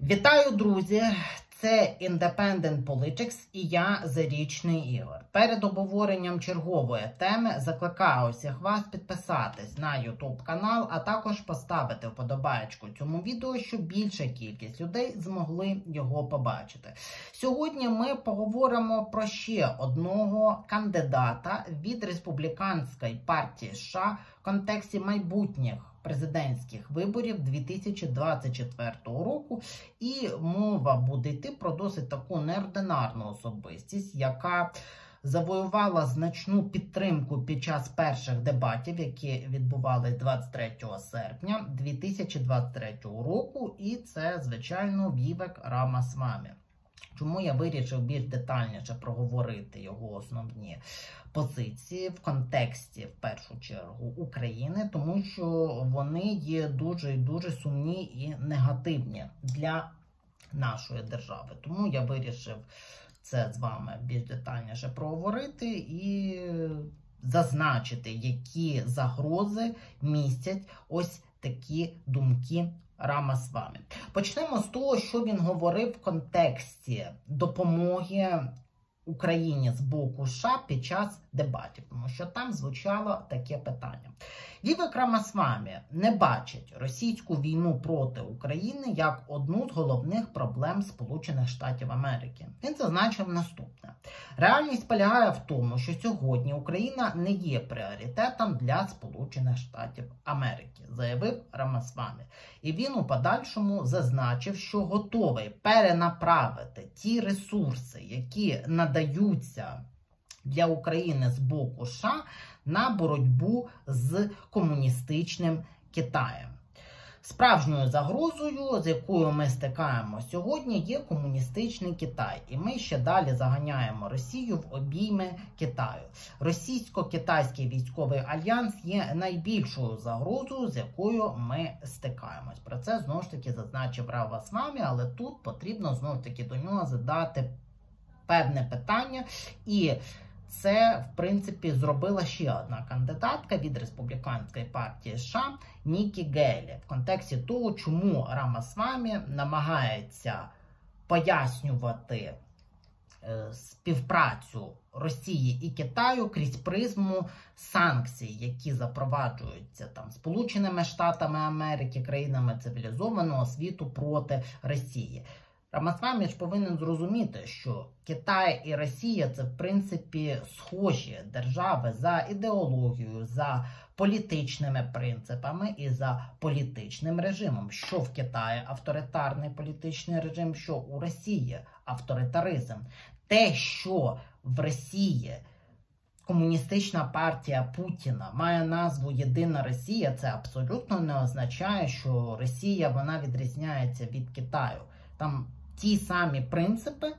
Вітаю, друзі! Це Independent Politics і я, Зарічний Ігор. Перед обговоренням чергової теми закликаю всіх вас підписатись на YouTube канал, а також поставити вподобайку цьому відео, щоб більша кількість людей змогли його побачити. Сьогодні ми поговоримо про ще одного кандидата від Республіканської партії США в контексті майбутніх президентських виборів 2024 року, і мова буде йти про досить таку неординарну особистість, яка завоювала значну підтримку під час перших дебатів, які відбувалися 23 серпня 2023 року, і це, звичайно, Вівек Рамасвамі. Чому я вирішив більш детальніше проговорити його основні позиції в контексті, в першу чергу, України, тому що вони є дуже сумні і негативні для нашої держави. Тому я вирішив це з вами більш детальніше проговорити і зазначити, які загрози містять ось такі думки Рамасвамі. Почнемо з того, що він говорив в контексті допомоги Україні з боку США під час дебатів, тому що там звучало таке питання. Вівек Рамасвамі не бачить російську війну проти України як одну з головних проблем Сполучених Штатів Америки. Він зазначив наступне. Реальність полягає в тому, що сьогодні Україна не є пріоритетом для Сполучених Штатів Америки, заявив Рамасвамі. І він у подальшому зазначив, що готовий перенаправити ті ресурси, які надаються для України з боку США на боротьбу з комуністичним Китаєм. Справжньою загрозою, з якою ми стикаємо сьогодні, є комуністичний Китай. І ми ще далі заганяємо Росію в обійми Китаю. Російсько-китайський військовий альянс є найбільшою загрозою, з якою ми стикаємось. Про це, знову ж таки, зазначив Рамасвамі, але тут потрібно, знову ж таки, до нього задати певне питання, і це, в принципі, зробила ще одна кандидатка від Республіканської партії США Нікі Гелі в контексті того, чому Рамасвамі намагається пояснювати співпрацю Росії і Китаю крізь призму санкцій, які запроваджуються там Сполученими Штатами Америки, країнами цивілізованого світу проти Росії. Рамасвамі ж повинен зрозуміти, що Китай і Росія – це, в принципі, схожі держави за ідеологією, за політичними принципами і за політичним режимом. Що в Китаї авторитарний політичний режим, що у Росії авторитаризм. Те, що в Росії комуністична партія Путіна має назву «Єдина Росія», це абсолютно не означає, що Росія, вона відрізняється від Китаю. Там ті самі принципи,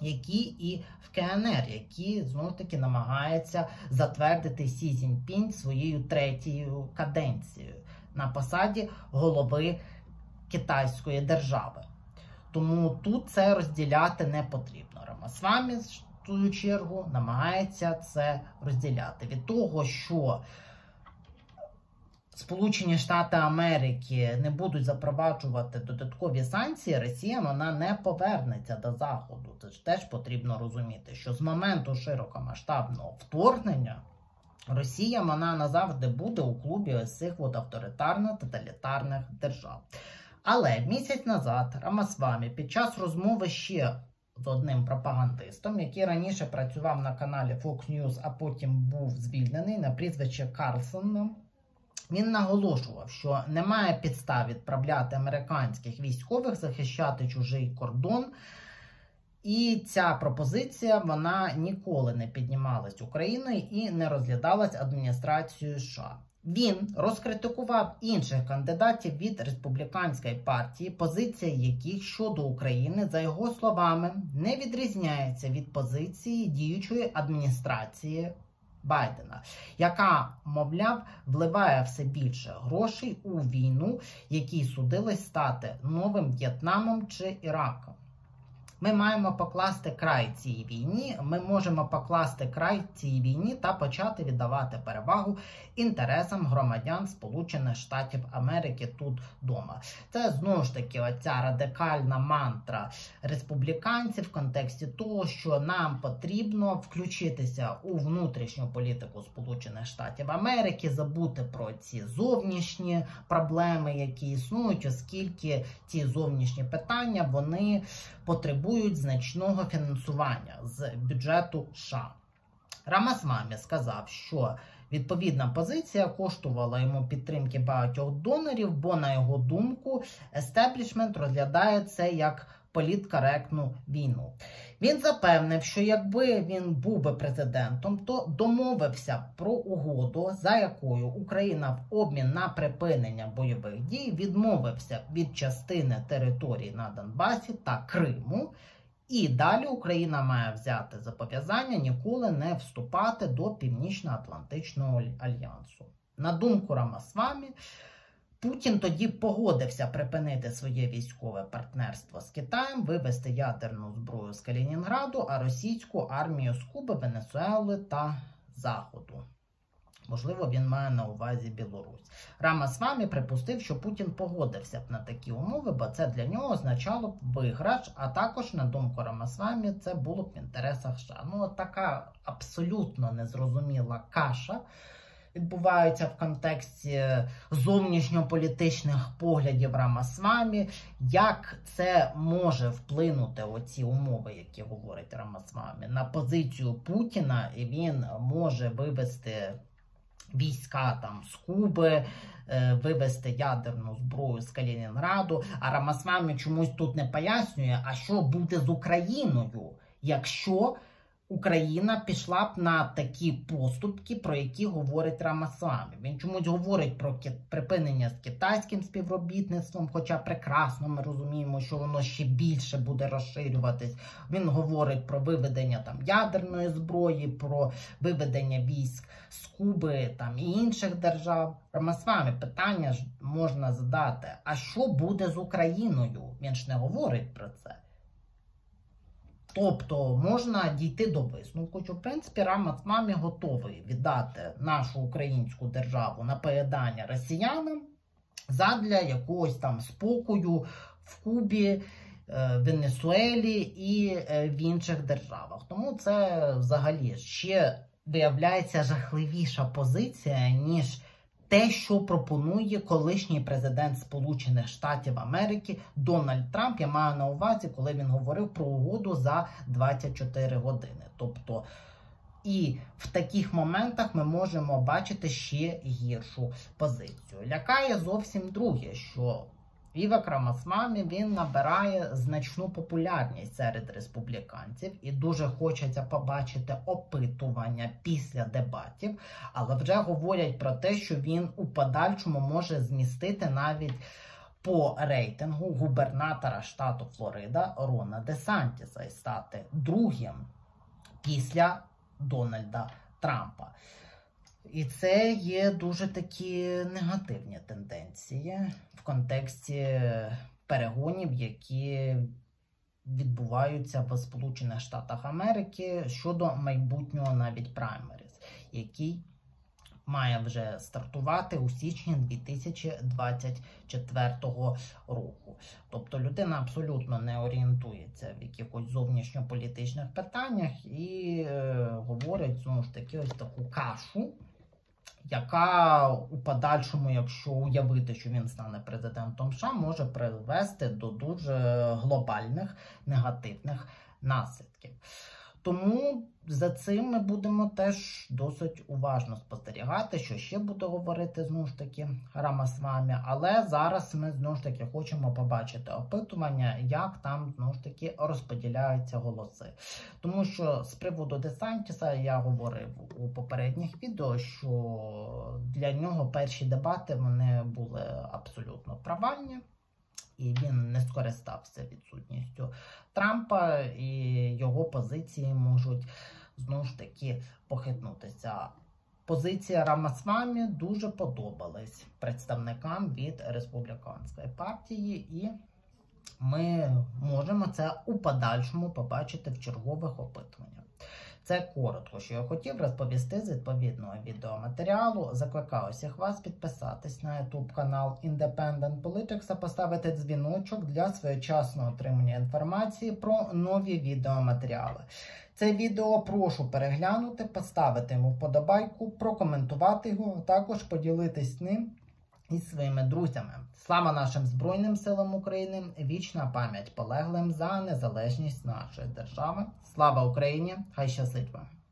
які і в КНР, які, знову таки, намагається затвердити Сі Цзіньпінь своєю третьою каденцією на посаді голови китайської держави. Тому тут це розділяти не потрібно. Рамасвамі, в свою чергу, намагається це розділяти від того, що Сполучені Штати Америки не будуть запроваджувати додаткові санкції, Росія, вона не повернеться до Заходу. Це ж теж потрібно розуміти, що з моменту широкомасштабного вторгнення Росія, вона назавжди буде у клубі ось цих от авторитарно-тоталітарних держав. Але місяць назад Рамасвамі під час розмови ще з одним пропагандистом, який раніше працював на каналі Fox News, а потім був звільнений на прізвище Карлсона, він наголошував, що немає підстав відправляти американських військових захищати чужий кордон. І ця пропозиція, вона ніколи не піднімалась Україною і не розглядалась адміністрацією США. Він розкритикував інших кандидатів від Республіканської партії, позиція яких щодо України, за його словами, не відрізняється від позиції діючої адміністрації Байдена, яка, мовляв, вливає все більше грошей у війну, якій судилось стати новим В'єтнамом чи Іраком. Ми маємо покласти край цій війні, ми можемо покласти край цій війні та почати віддавати перевагу інтересам громадян Сполучених Штатів Америки тут дома. Це знову ж таки оця радикальна мантра республіканців в контексті того, що нам потрібно включитися у внутрішню політику Сполучених Штатів Америки, забути про ці зовнішні проблеми, які існують, оскільки ці зовнішні питання, вони потребують значного фінансування з бюджету США. Рамасвамі сказав, що відповідна позиція коштувала йому підтримки багатьох донорів, бо, на його думку, естеблішмент розглядає це як політкоректну війну. Він запевнив, що якби він був би президентом, то домовився про угоду, за якою Україна в обмін на припинення бойових дій відмовився від частини території на Донбасі та Криму, і далі Україна має взяти зобов'язання ніколи не вступати до Північно-Атлантичного альянсу. На думку Рамасвамі, Путін тоді погодився припинити своє військове партнерство з Китаєм, вивести ядерну зброю з Калінінграду, а російську армію з Куби, Венесуели та Заходу. Можливо, він має на увазі Білорусь. Рамасвамі припустив, що Путін погодився б на такі умови, бо це для нього означало б виграш, а також, на думку Рамасвамі, це було б в інтересах США. Ну, така абсолютно незрозуміла каша відбувається в контексті зовнішньополітичних поглядів Рамасвамі. Як це може вплинути, оці умови, які говорить Рамасвамі, на позицію Путіна, і він може вивести війська там з Куби, вивести ядерну зброю з Калінінграду. А Рамасвамі чомусь тут не пояснює, а що буде з Україною, якщо Україна пішла б на такі поступки, про які говорить Рамасвамі. Він чомусь говорить про припинення з китайським співробітництвом, хоча прекрасно ми розуміємо, що воно ще більше буде розширюватись. Він говорить про виведення там ядерної зброї, про виведення військ з Куби там і інших держав. Рамасвамі питання ж можна задати, а що буде з Україною? Він ж не говорить про це. Тобто можна дійти до висновку, що в принципі Рамасвамі готовий віддати нашу українську державу на поїдання росіянам задля якогось там спокою в Кубі, Венесуелі і в інших державах. Тому це взагалі ще виявляється жахливіша позиція, ніж те, що пропонує колишній президент Сполучених Штатів Америки Дональд Трамп. Я маю на увазі, коли він говорив про угоду за 24 години. Тобто і в таких моментах ми можемо бачити ще гіршу позицію. Лякає зовсім друге, що Вівек Рамасвамі, він набирає значну популярність серед республіканців і дуже хочеться побачити опитування після дебатів, але вже говорять про те, що він у подальшому може змістити навіть по рейтингу губернатора штату Флорида Рона Десантіса і стати другим після Дональда Трампа. І це є дуже такі негативні тенденції в контексті перегонів, які відбуваються в Сполучених Штатах Америки щодо майбутнього навіть праймеріс, який має вже стартувати у січні 2024 року. Тобто людина абсолютно не орієнтується в якихось зовнішньополітичних питаннях і говорить, знову ж таки, ось таку кашу, яка у подальшому, якщо уявити, що він стане президентом США, може привести до дуже глобальних негативних наслідків. Тому за цим ми будемо теж досить уважно спостерігати, що ще буде говорити, знову ж таки, Рамасвамі. Але зараз ми, знову ж таки, хочемо побачити опитування, як там, знову ж таки, розподіляються голоси. Тому що з приводу Десантіса я говорив у попередніх відео, що для нього перші дебати, вони були абсолютно провальні. І він не скористався відсутністю Трампа, і його позиції можуть, знову ж таки, похитнутися. Позиція Рамасвамі дуже подобалась представникам від Республіканської партії, і Ми можемо це у подальшому побачити в чергових опитуваннях. Це коротко, що я хотів розповісти з відповідного відеоматеріалу. Закликаю всіх вас підписатись на YouTube канал Independent Politics та поставити дзвіночок для своєчасного отримання інформації про нові відеоматеріали. Це відео прошу переглянути, поставити йому вподобайку, прокоментувати його, а також поділитись ним із своїми друзями. Слава нашим Збройним силам України, вічна пам'ять полеглим за незалежність нашої держави. Слава Україні, хай щастить вам!